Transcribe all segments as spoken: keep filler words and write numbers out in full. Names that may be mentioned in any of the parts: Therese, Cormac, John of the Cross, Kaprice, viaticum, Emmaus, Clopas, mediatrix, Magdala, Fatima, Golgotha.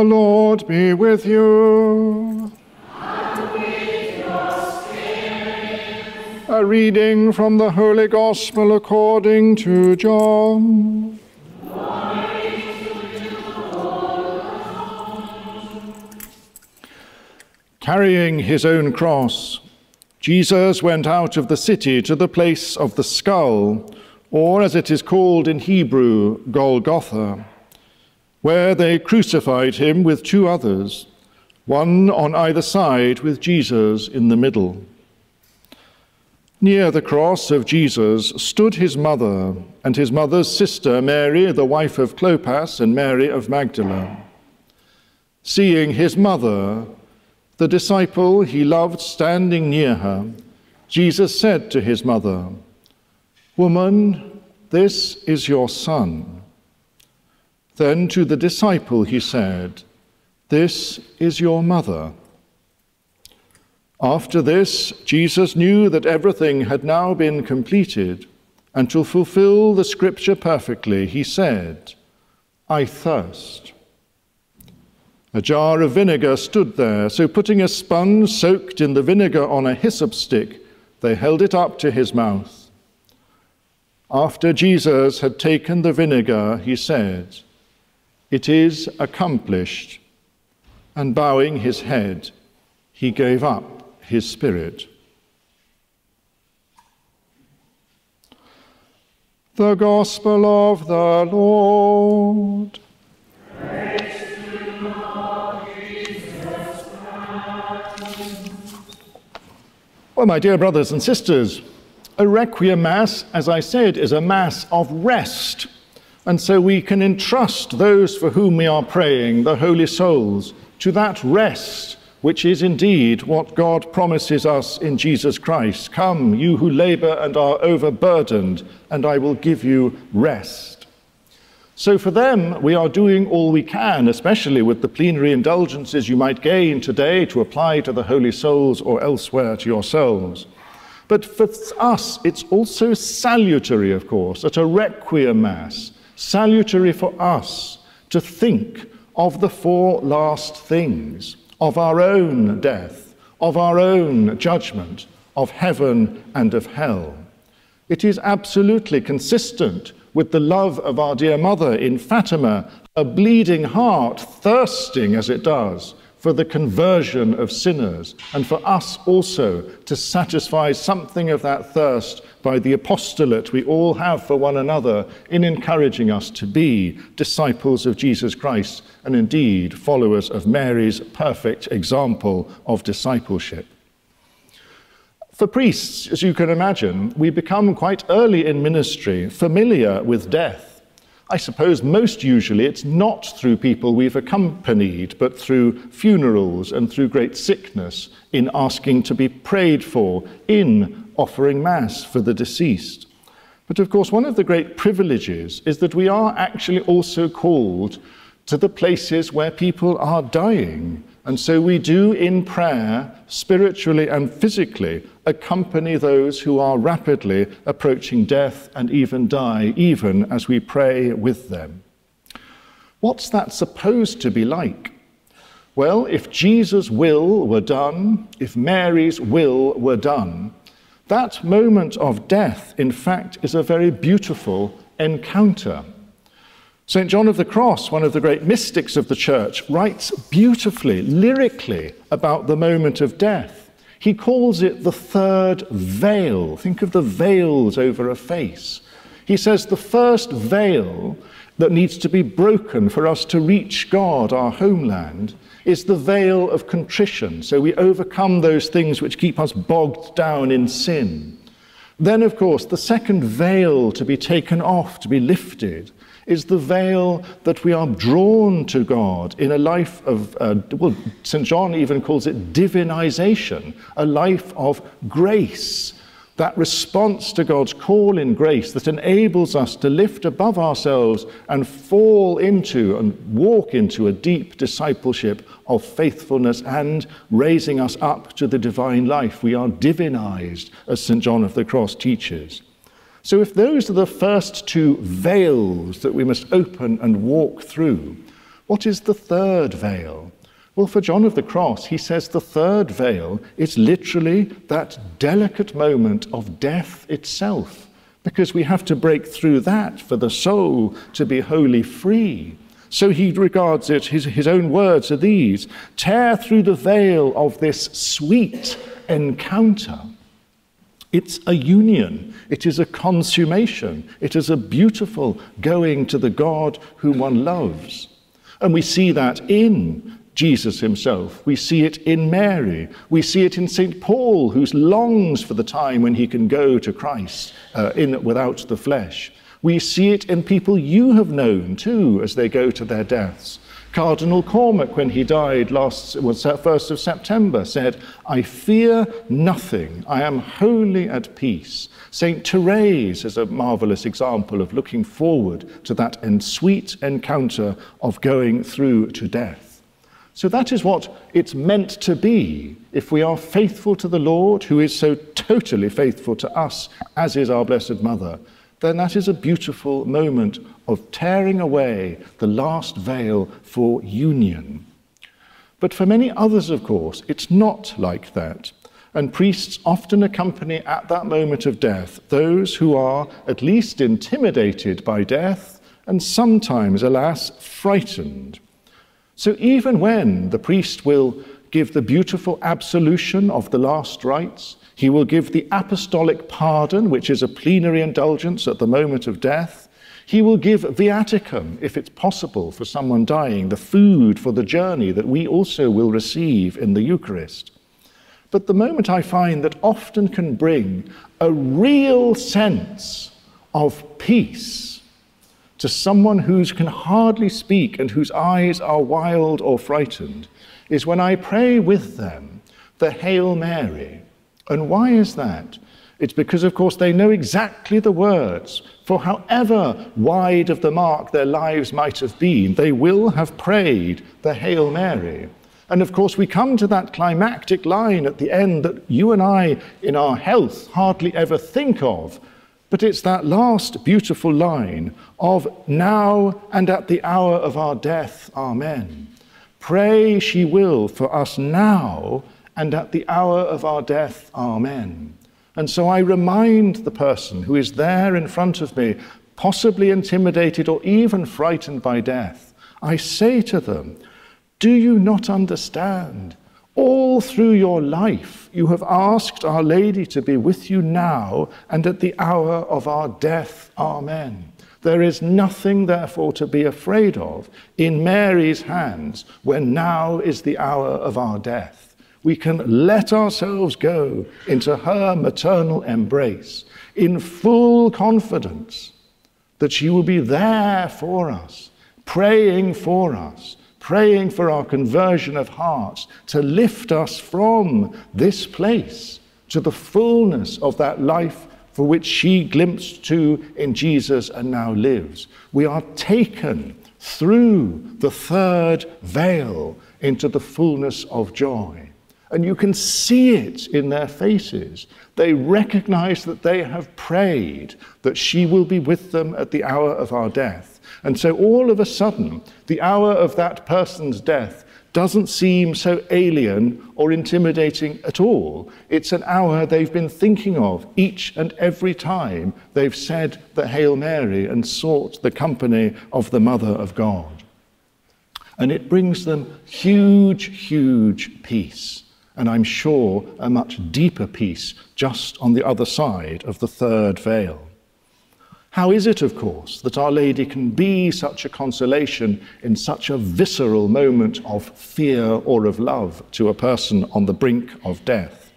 The Lord be with you. And with your spirit. A reading from the Holy Gospel according to John. Glory to you, Lord. Carrying his own cross, Jesus went out of the city to the place of the skull, or as it is called in Hebrew, Golgotha, where they crucified him with two others, one on either side with Jesus in the middle. Near the cross of Jesus stood his mother and his mother's sister Mary, the wife of Clopas, and Mary of Magdala. Seeing his mother, the disciple he loved standing near her, Jesus said to his mother, "Woman, this is your son." Then to the disciple he said, "This is your mother." After this, Jesus knew that everything had now been completed, and to fulfill the scripture perfectly, he said, "I thirst." A jar of vinegar stood there, so putting a sponge soaked in the vinegar on a hyssop stick, they held it up to his mouth. After Jesus had taken the vinegar, he said, "It is accomplished," and bowing his head, he gave up his spirit. The Gospel of the Lord. Praise to you, Lord Jesus Christ. Well, my dear brothers and sisters, a Requiem Mass, as I said, is a Mass of rest. And so we can entrust those for whom we are praying, the holy souls, to that rest, which is indeed what God promises us in Jesus Christ. "Come, you who labor and are overburdened, and I will give you rest." So for them, we are doing all we can, especially with the plenary indulgences you might gain today to apply to the holy souls or elsewhere to yourselves. But for us, it's also salutary, of course, at a Requiem Mass, salutary for us to think of the four last things, of our own death, of our own judgment, of heaven and of hell. It is absolutely consistent with the love of our dear mother in Fatima, a bleeding heart thirsting as it does for the conversion of sinners, and for us also to satisfy something of that thirst by the apostolate we all have for one another in encouraging us to be disciples of Jesus Christ, and indeed followers of Mary's perfect example of discipleship. For priests, as you can imagine, we become quite early in ministry familiar with death. I suppose most usually it's not through people we've accompanied, but through funerals and through great sickness, in asking to be prayed for, in offering Mass for the deceased. But of course, one of the great privileges is that we are actually also called to the places where people are dying. And so we do in prayer, spiritually and physically, accompany those who are rapidly approaching death and even die, even as we pray with them. What's that supposed to be like? Well, if Jesus' will were done, if Mary's will were done, that moment of death, in fact, is a very beautiful encounter. Saint John of the Cross, one of the great mystics of the Church, writes beautifully, lyrically, about the moment of death. He calls it the third veil. Think of the veils over a face. He says the first veil that needs to be broken for us to reach God, our homeland, is the veil of contrition. So we overcome those things which keep us bogged down in sin. Then, of course, the second veil to be taken off, to be lifted, is the veil that we are drawn to God in a life of, uh, well, Saint John even calls it divinization, a life of grace, that response to God's call in grace that enables us to lift above ourselves and fall into and walk into a deep discipleship of faithfulness and raising us up to the divine life. We are divinized, as Saint John of the Cross teaches. So if those are the first two veils that we must open and walk through, What is the third veil? Well, for John of the Cross, he says the third veil is literally that delicate moment of death itself, because we have to break through that for the soul to be wholly free. So he regards it, his, his own words are these: tear through the veil of this sweet encounter. It's a union, it is a consummation, it is a beautiful going to the God whom one loves. And we see that in Jesus himself, we see it in Mary, we see it in Saint Paul, who longs for the time when he can go to Christ uh, in without the flesh. We see it in people you have known too as they go to their deaths. Cardinal Cormac, when he died last, well, first of September, said, "I fear nothing, I am wholly at peace." Saint Therese is a marvelous example of looking forward to that and sweet encounter of going through to death. So that is what it's meant to be if we are faithful to the Lord, who is so totally faithful to us, as is our Blessed Mother. Then that is a beautiful moment of tearing away the last veil for union. But for many others, of course, it's not like that. And priests often accompany at that moment of death those who are at least intimidated by death and sometimes, alas, frightened. So even when the priest will give the beautiful absolution of the last rites, he will give the apostolic pardon, which is a plenary indulgence at the moment of death. He will give viaticum, if it's possible for someone dying, the food for the journey that we also will receive in the Eucharist. But the moment I find that often can bring a real sense of peace to someone who can hardly speak and whose eyes are wild or frightened is when I pray with them the Hail Mary. And why is that? It's because, of course, they know exactly the words. For however wide of the mark their lives might have been, they will have prayed the Hail Mary. And of course, we come to that climactic line at the end that you and I, in our health, hardly ever think of. But it's that last beautiful line of, "Now and at the hour of our death, Amen." Pray she will for us now, and at the hour of our death, Amen. And so I remind the person who is there in front of me, possibly intimidated or even frightened by death, I say to them, do you not understand? All through your life, you have asked Our Lady to be with you now and at the hour of our death, Amen. There is nothing, therefore, to be afraid of in Mary's hands when now is the hour of our death. We can let ourselves go into her maternal embrace in full confidence that she will be there for us, praying for us, praying for our conversion of hearts, to lift us from this place to the fullness of that life for which she glimpsed to in Jesus and now lives. We are taken through the third veil into the fullness of joy. And you can see it in their faces. They recognize that they have prayed that she will be with them at the hour of our death. And so all of a sudden, the hour of that person's death doesn't seem so alien or intimidating at all. It's an hour they've been thinking of each and every time they've said the Hail Mary and sought the company of the Mother of God. And it brings them huge, huge peace. And I'm sure a much deeper peace just on the other side of the third veil. How is it, of course, that Our Lady can be such a consolation in such a visceral moment of fear or of love to a person on the brink of death?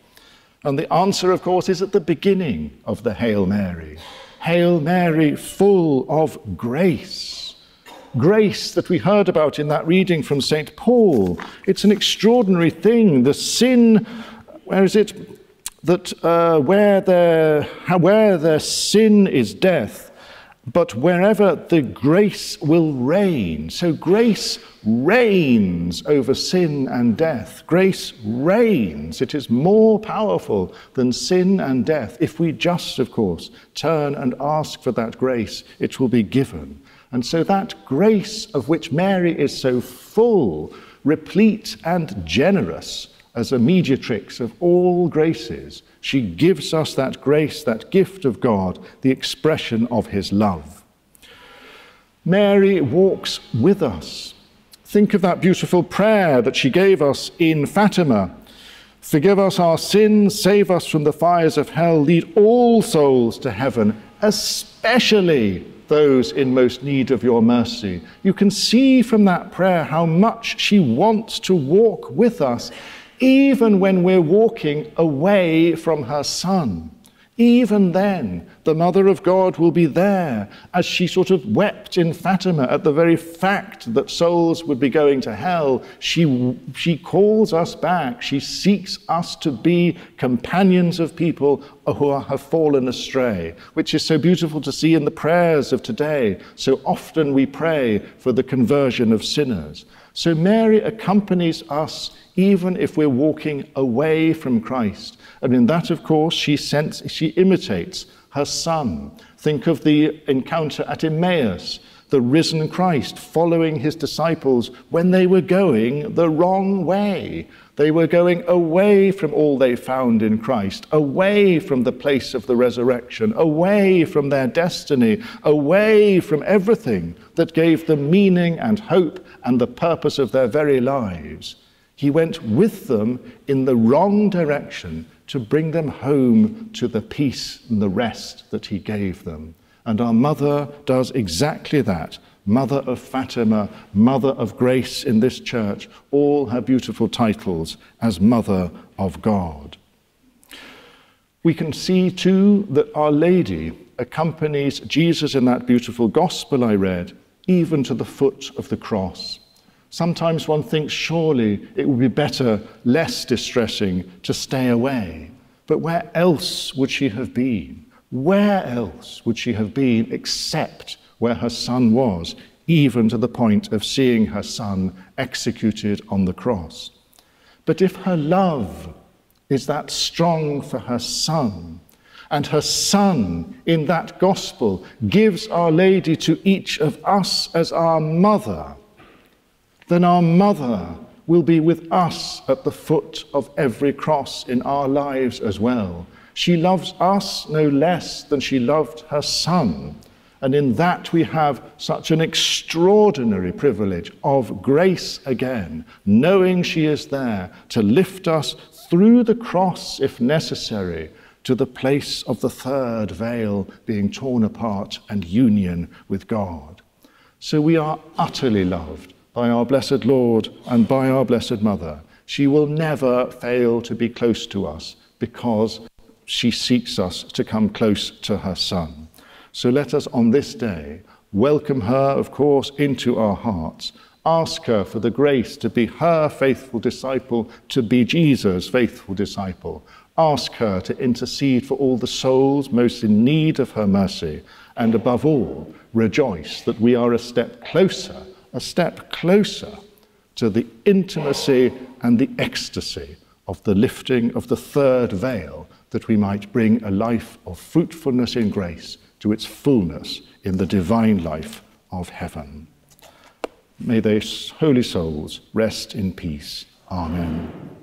And the answer, of course, is at the beginning of the Hail Mary. Hail Mary, full of grace. Grace that we heard about in that reading from Saint Paul. It's an extraordinary thing. The sin, where is it? That uh, where their where their sin is death, but wherever the grace will reign. So grace reigns over sin and death. Grace reigns. It is more powerful than sin and death. If we just, of course, turn and ask for that grace, it will be given. And so that grace of which Mary is so full, replete and generous as a mediatrix of all graces, she gives us that grace, that gift of God, the expression of his love. Mary walks with us. Think of that beautiful prayer that she gave us in Fatima. Forgive us our sins, save us from the fires of hell, lead all souls to heaven, especially those in most need of your mercy. You can see from that prayer how much she wants to walk with us, even when we're walking away from her Son. Even then, the Mother of God will be there, as she sort of wept in Fatima at the very fact that souls would be going to hell. She, she calls us back. She seeks us to be companions of people who are, have fallen astray, which is so beautiful to see in the prayers of today. So often we pray for the conversion of sinners. So Mary accompanies us even if we're walking away from Christ. And in that, of course, she, sense, she imitates her Son. Think of the encounter at Emmaus, the risen Christ following his disciples when they were going the wrong way. They were going away from all they found in Christ, away from the place of the resurrection, away from their destiny, away from everything that gave them meaning and hope and the purpose of their very lives. He went with them in the wrong direction to bring them home to the peace and the rest that he gave them. And our mother does exactly that. Mother of Fatima, Mother of Grace in this church, all her beautiful titles as Mother of God. We can see too that Our Lady accompanies Jesus in that beautiful gospel I read, even to the foot of the cross. Sometimes one thinks surely it would be better, less distressing, to stay away. But where else would she have been? Where else would she have been except where her Son was, even to the point of seeing her Son executed on the cross? But if her love is that strong for her Son, and her Son in that gospel gives Our Lady to each of us as our mother, then our mother will be with us at the foot of every cross in our lives as well. She loves us no less than she loved her Son. And in that we have such an extraordinary privilege of grace again, knowing she is there to lift us through the cross, if necessary, to the place of the third veil being torn apart and union with God. So we are utterly loved by our blessed Lord and by our Blessed Mother. She will never fail to be close to us because she seeks us to come close to her Son. So let us on this day welcome her, of course, into our hearts. Ask her for the grace to be her faithful disciple, to be Jesus' faithful disciple. Ask her to intercede for all the souls most in need of her mercy. And above all, rejoice that we are a step closer, a step closer to the intimacy and the ecstasy of the lifting of the third veil, that we might bring a life of fruitfulness in grace to its fullness in the divine life of heaven. May their holy souls rest in peace. Amen.